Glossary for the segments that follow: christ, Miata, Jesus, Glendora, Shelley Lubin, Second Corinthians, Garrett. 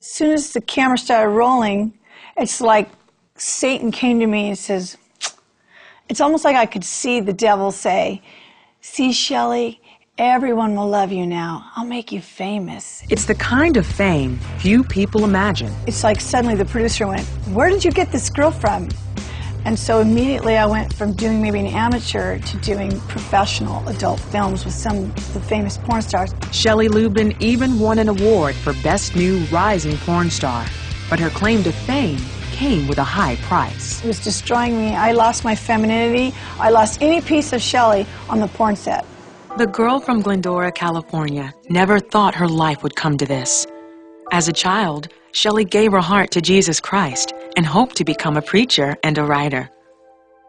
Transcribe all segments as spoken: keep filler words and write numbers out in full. As soon as the camera started rolling, it's like Satan came to me and says, it's almost like I could see the devil say, see, Shelley, everyone will love you now. I'll make you famous. It's the kind of fame few people imagine. It's like suddenly the producer went, where did you get this girl from? And so immediately I went from doing maybe an amateur to doing professional adult films with some of the famous porn stars. Shelley Lubin even won an award for Best New Rising Porn Star. But her claim to fame came with a high price. It was destroying me. I lost my femininity. I lost any piece of Shelley on the porn set. The girl from Glendora, California, never thought her life would come to this. As a child, Shelley gave her heart to Jesus Christ and hoped to become a preacher and a writer.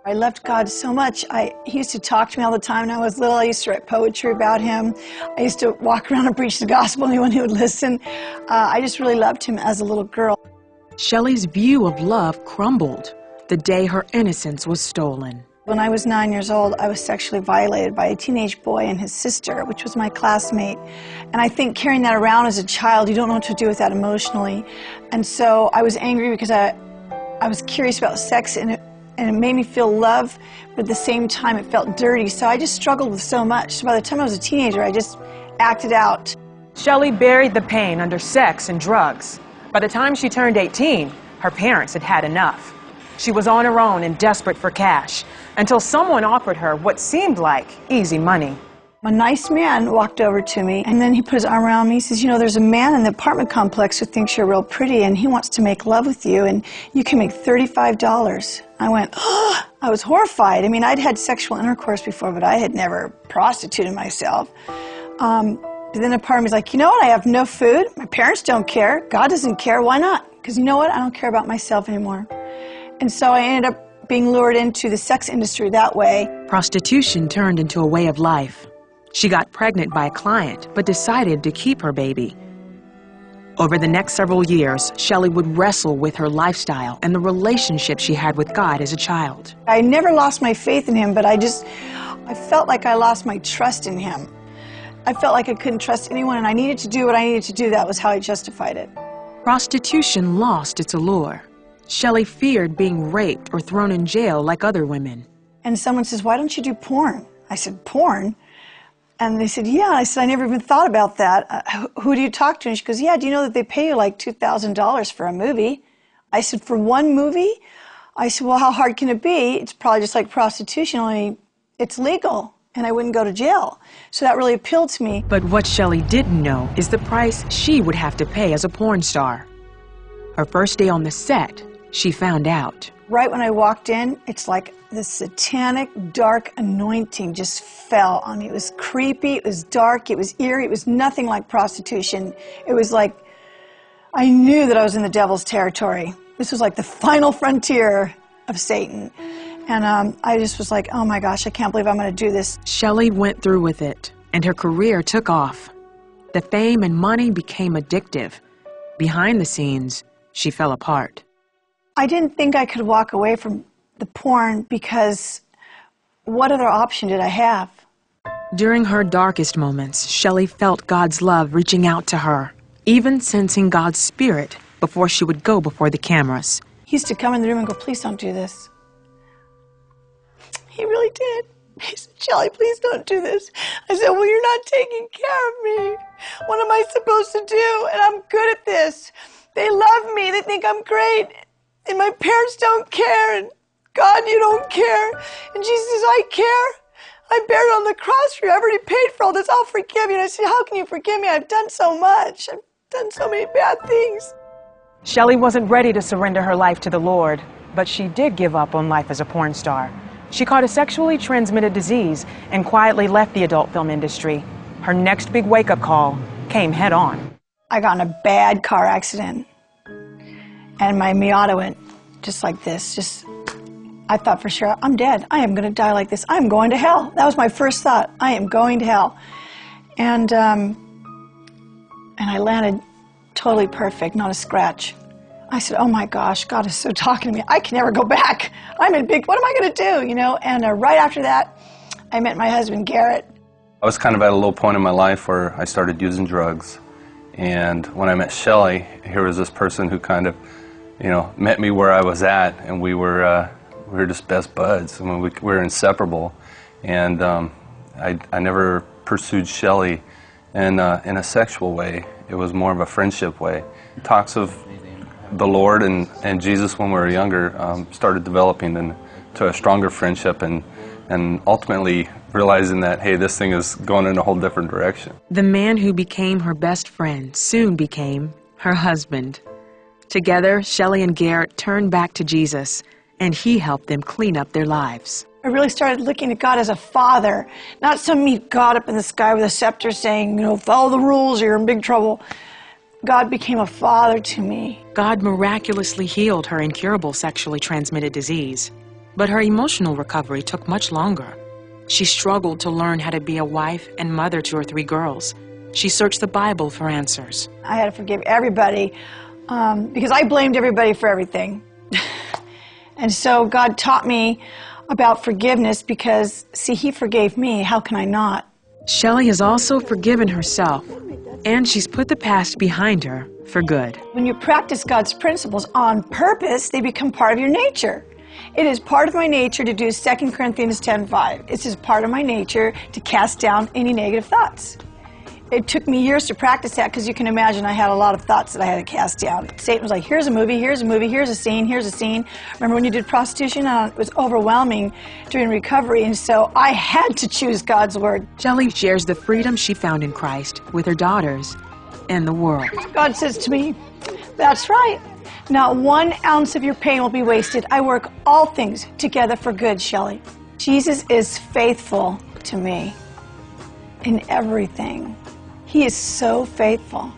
I loved God so much. I, he used to talk to me all the time when I was little. I used to write poetry about him. I used to walk around and preach the gospel to anyone who would listen. Uh, I just really loved him as a little girl. Shelley's view of love crumbled the day her innocence was stolen. When I was nine years old, I was sexually violated by a teenage boy and his sister, which was my classmate. And I think carrying that around as a child, you don't know what to do with that emotionally. And so I was angry because I, I was curious about sex, and it, and it made me feel love, but at the same time it felt dirty. So I just struggled with so much. So by the time I was a teenager, I just acted out. Shelley buried the pain under sex and drugs. By the time she turned eighteen, her parents had had enough. She was on her own and desperate for cash until someone offered her what seemed like easy money. A nice man walked over to me, and then he put his arm around me. He says, you know, there's a man in the apartment complex who thinks you're real pretty, and he wants to make love with you, and you can make thirty-five dollars. I went, oh, I was horrified. I mean, I'd had sexual intercourse before, but I had never prostituted myself. Um, but then a part of me was like, you know what? I have no food. My parents don't care. God doesn't care. Why not? Because you know what? I don't care about myself anymore. And so I ended up being lured into the sex industry that way. Prostitution turned into a way of life. She got pregnant by a client, but decided to keep her baby. Over the next several years, Shelley would wrestle with her lifestyle and the relationship she had with God as a child. I never lost my faith in him, but I just, I felt like I lost my trust in him. I felt like I couldn't trust anyone, and I needed to do what I needed to do. That was how I justified it. Prostitution lost its allure. Shelley feared being raped or thrown in jail like other women. And someone says, why don't you do porn? I said, porn? And they said, yeah. I said, I never even thought about that. Uh, who do you talk to? And she goes, yeah, do you know that they pay you like two thousand dollars for a movie? I said, for one movie? I said, well, how hard can it be? It's probably just like prostitution, only it's legal, and I wouldn't go to jail. So that really appealed to me. But what Shelley didn't know is the price she would have to pay as a porn star. Her first day on the set, she found out. Right when I walked in, it's like this satanic, dark anointing just fell on me. It was creepy, it was dark, it was eerie, it was nothing like prostitution. It was like, I knew that I was in the devil's territory. This was like the final frontier of Satan. And um, I just was like, oh my gosh, I can't believe I'm gonna do this. Shelley went through with it, and her career took off. The fame and money became addictive. Behind the scenes, she fell apart. I didn't think I could walk away from the porn because what other option did I have? During her darkest moments, Shelley felt God's love reaching out to her, even sensing God's spirit before she would go before the cameras. He used to come in the room and go, please don't do this. He really did. He said, Shelley, please don't do this. I said, well, you're not taking care of me. What am I supposed to do? And I'm good at this. They love me. They think I'm great. And my parents don't care. And God, you don't care. And Jesus says, I care. I bear it on the cross for you. I've already paid for all this. I'll forgive you. And I said, how can you forgive me? I've done so much. I've done so many bad things. Shelley wasn't ready to surrender her life to the Lord, but she did give up on life as a porn star. She caught a sexually transmitted disease and quietly left the adult film industry. Her next big wake-up call came head on. I got in a bad car accident, and my Miata went just like this. Just, I thought for sure, I'm dead. I am going to die like this. I'm going to hell. That was my first thought. I am going to hell. And, um, and I landed totally perfect, not a scratch. I said, oh my gosh, God is so talking to me. I can never go back. I'm in big, what am I going to do, you know? And uh, right after that, I met my husband, Garrett. I was kind of at a low point in my life where I started using drugs. And when I met Shelley, here was this person who kind of, you know, met me where I was at, and we were uh, we were just best buds. I mean, we, we were inseparable, and um, I I never pursued Shelley in uh, in a sexual way. It was more of a friendship way. Talks of the Lord and and Jesus when we were younger um, started developing into a stronger friendship, and and ultimately realizing that, hey, this thing is going in a whole different direction. The man who became her best friend soon became her husband. Together, Shelley and Garrett turned back to Jesus, and he helped them clean up their lives. I really started looking at God as a father, not some meek God up in the sky with a scepter saying, you know, follow the rules or you're in big trouble. God became a father to me. God miraculously healed her incurable sexually transmitted disease. But her emotional recovery took much longer. She struggled to learn how to be a wife and mother to her three girls. She searched the Bible for answers. I had to forgive everybody um, because I blamed everybody for everything. And so God taught me about forgiveness because, see, He forgave me. How can I not? Shelley has also forgiven herself, and she's put the past behind her for good. When you practice God's principles on purpose, they become part of your nature. It is part of my nature to do Second Corinthians ten five. It's just part of my nature to cast down any negative thoughts. It took me years to practice that because you can imagine I had a lot of thoughts that I had to cast down. Satan was like, here's a movie, here's a movie, here's a scene, here's a scene. Remember when you did prostitution? Uh, it was overwhelming during recovery, and so I had to choose God's word. Shelley shares the freedom she found in Christ with her daughters and the world. God says to me, that's right. Not one ounce of your pain will be wasted. I work all things together for good, Shelley. Jesus is faithful to me in everything. He is so faithful.